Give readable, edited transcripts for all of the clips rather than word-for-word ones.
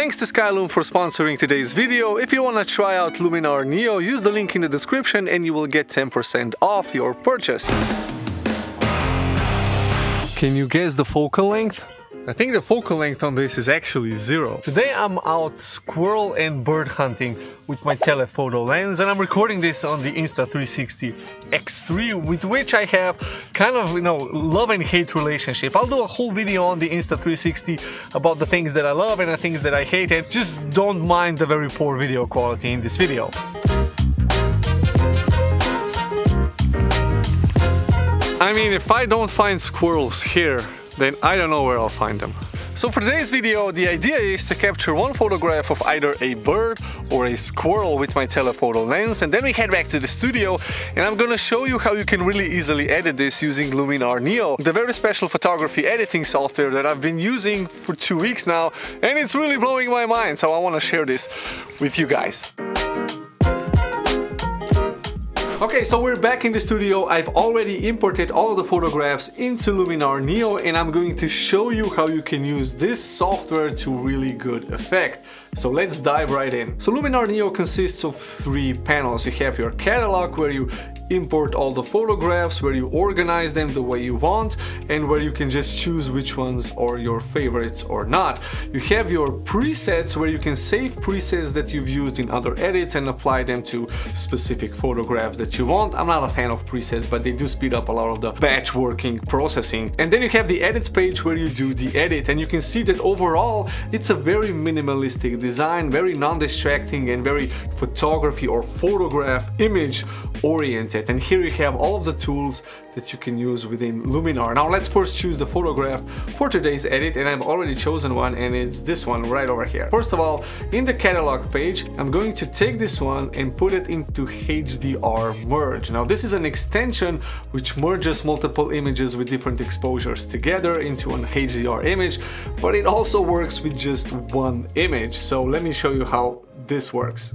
Thanks to Skylum for sponsoring today's video. If you want to try out Luminar Neo, use the link in the description and you will get 10% off your purchase. Can you guess the focal length? I think the focal length on this is actually 0. Today I'm out squirrel and bird hunting with my telephoto lens, and I'm recording this on the Insta360 X3, with which I have kind of, you know, love and hate relationship. I'll do a whole video on the Insta360 about the things that I love and the things that I hate, and just don't mind the very poor video quality in this video. I mean, if I don't find squirrels here, then I don't know where I'll find them. So for today's video, the idea is to capture one photograph of either a bird or a squirrel with my telephoto lens, and then we head back to the studio and I'm gonna show you how you can really easily edit this using Luminar Neo, the very special photography editing software that I've been using for 2 weeks now, and it's really blowing my mind, so I wanna share this with you guys. Okay, so we're back in the studio. I've already imported all of the photographs into Luminar Neo, and I'm going to show you how you can use this software to really good effect. So let's dive right in. So Luminar Neo consists of 3 panels. You have your catalog, where you import all the photographs, where you organize them the way you want, and where you can just choose which ones are your favorites or not. You have your presets, where you can save presets that you've used in other edits and apply them to specific photographs that you want. I'm not a fan of presets, but they do speed up a lot of the batch working processing. And then you have the edits page, where you do the edit, and you can see that overall it's a very minimalistic design, very non-distracting and very photography or photograph image oriented. And here you have all of the tools that you can use within Luminar. Now let's first choose the photograph for today's edit, and I've already chosen one, and it's this one right over here. First of all, in the catalog page, I'm going to take this one and put it into HDR merge. Now this is an extension which merges multiple images with different exposures together into an HDR image, but it also works with just one image. So let me show you how this works.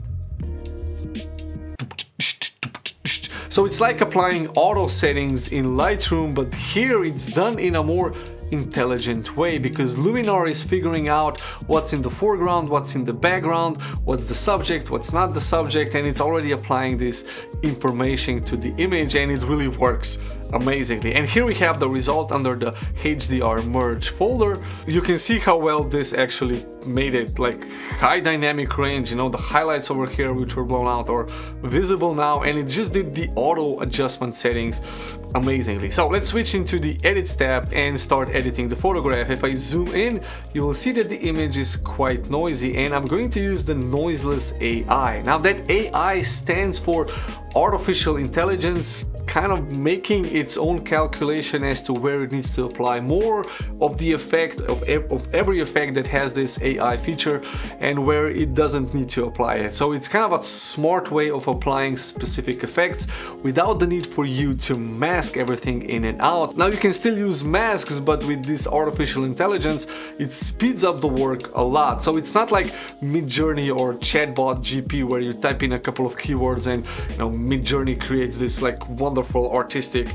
So it's like applying auto settings in Lightroom, but here it's done in a more intelligent way, because Luminar is figuring out what's in the foreground, what's in the background, what's the subject, what's not the subject, and it's already applying this information to the image, and it really works amazingly. And here we have the result under the HDR merge folder. You can see how well this actually made it, like high dynamic range, you know, the highlights over here which were blown out are visible now, and it just did the auto adjustment settings amazingly. So let's switch into the edits tab and start editing the photograph. If I zoom in, you will see that the image is quite noisy, and I'm going to use the noiseless AI. Now that AI stands for artificial intelligence, kind of making its own calculation as to where it needs to apply more of the effect of every effect that has this AI feature, and where it doesn't need to apply it. So it's kind of a smart way of applying specific effects without the need for you to mask everything in and out. Now you can still use masks, but with this artificial intelligence, it speeds up the work a lot. So it's not like Midjourney or Chatbot GP, where you type in a couple of keywords and, you know, Midjourney creates this like wonderful, artistic,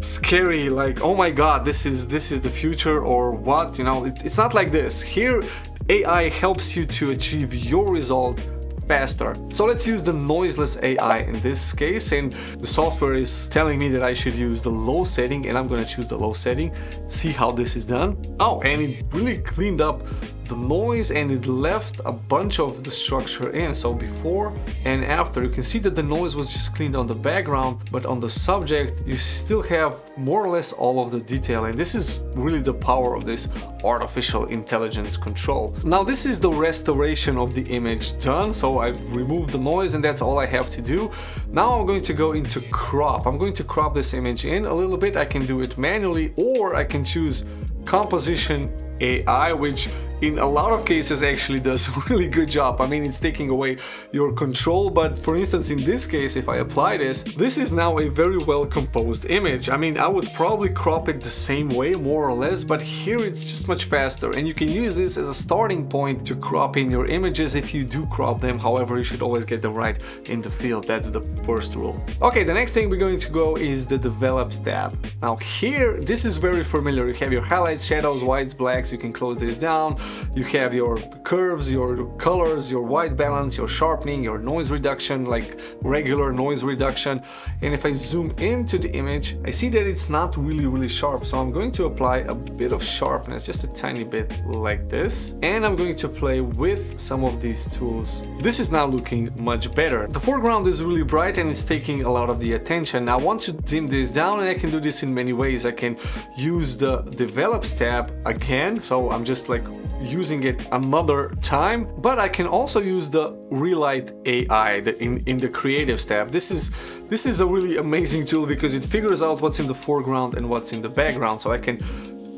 scary, like, oh my god, this is the future or what, you know. It's not like this. Here AI helps you to achieve your result faster. So let's use the noiseless AI in this case, and the software is telling me that I should use the low setting, and I'm gonna choose the low setting. See how this is done. Oh, and it really cleaned up the noise, and it left a bunch of the structure in. So before and after, you can see that the noise was just cleaned on the background, but on the subject you still have more or less all of the detail, and this is really the power of this artificial intelligence control. Now this is the restoration of the image done, so I've removed the noise, and that's all I have to do. Now I'm going to go into crop. I'm going to crop this image in a little bit. I can do it manually, or I can choose composition AI, which in a lot of cases actually does a really good job. I mean, it's taking away your control, but for instance in this case, if I apply this is now a very well composed image. I mean, I would probably crop it the same way more or less, but here it's just much faster, and you can use this as a starting point to crop in your images if you do crop them. However, you should always get them right in the field. That's the first rule. Okay, the next thing we're going to go is the develops tab. Now here, this is very familiar. You have your highlights, shadows, whites, blacks. You can close this down. you have your curves, your colors, your white balance, your sharpening, your noise reduction, like regular noise reduction. And if I zoom into the image, I see that it's not really sharp, so I'm going to apply a bit of sharpness, just a tiny bit like this, and I'm going to play with some of these tools. This is now looking much better. The foreground is really bright and it's taking a lot of the attention. I want to dim this down, and I can do this in many ways. I can use the develops tab again, so I'm just like using it another time, but I can also use the Relight AI in the creatives tab. This is a really amazing tool because it figures out what's in the foreground and what's in the background. So I can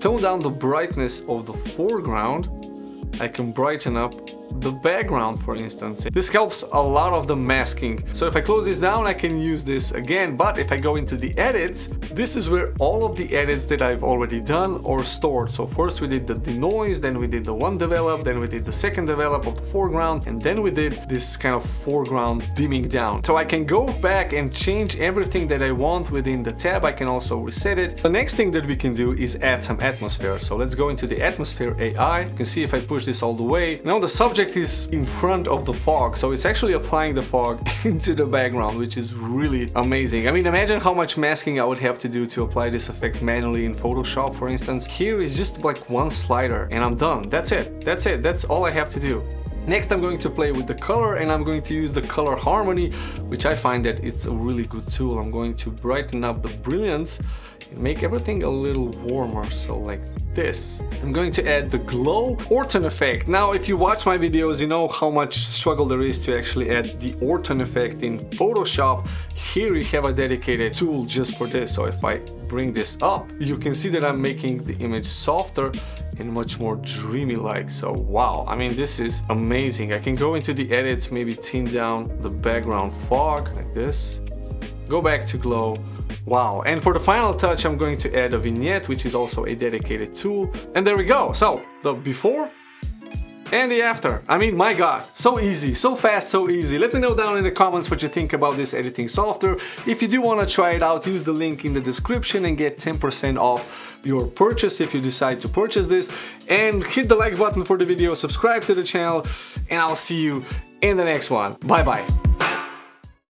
tone down the brightness of the foreground, I can brighten up the background, for instance. This helps a lot of the masking. So if I close this down, I can use this again, but if I go into the edits, this is where all of the edits that I've already done or stored. So first we did the denoise, then we did the one develop, then we did the second develop of the foreground, and then we did this kind of foreground dimming down. So I can go back and change everything that I want within the tab. I can also reset it. The next thing that we can do is add some atmosphere. So let's go into the atmosphere AI. You can see if I push this all the way, now the subject is in front of the fog, so it's actually applying the fog into the background, which is really amazing. I mean, imagine how much masking I would have to do to apply this effect manually in Photoshop, for instance. Here is just like one slider and I'm done. That's it, that's all I have to do. Next, I'm going to play with the color, and I'm going to use the color harmony, which I find that it's a really good tool. I'm going to brighten up the brilliance and make everything a little warmer, so like this. I'm going to add the glow Orton effect. Now, if you watch my videos, you know how much struggle there is to actually add the Orton effect in Photoshop. Here you have a dedicated tool just for this. So if I bring this up, you can see that I'm making the image softer and much more dreamy like. So wow, I mean, this is amazing. I can go into the edits, maybe tint down the background fog like this, go back to glow. Wow. And for the final touch, I'm going to add a vignette, which is also a dedicated tool, and there we go. So the before and the after. I mean, my God, so easy, so fast, so easy. Let me know down in the comments what you think about this editing software. If you do want to try it out, use the link in the description and get 10% off your purchase if you decide to purchase this. And hit the like button for the video, subscribe to the channel, and I'll see you in the next one. Bye bye.